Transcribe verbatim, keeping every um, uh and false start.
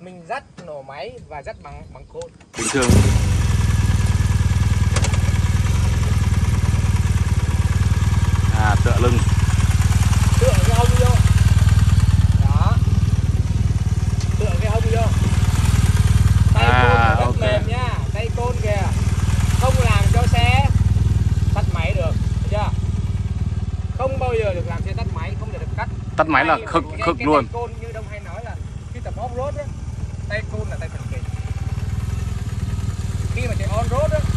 mình dắt nổ máy và dắt bằng bằng côn bình thường. À, tựa lưng tựa cái hông vô đó, tựa cái hông vô tay à, côn rất okay. Mềm nhá, tay côn kìa, không làm cho xe tắt máy được, được chưa? Không bao giờ được làm xe tắt máy, không thể được cắt tắt máy là khực khực luôn. Tay côn như Đông hay nói là khi tập off road á, tay côn là tay thần kỳ. Khi mà chạy on road á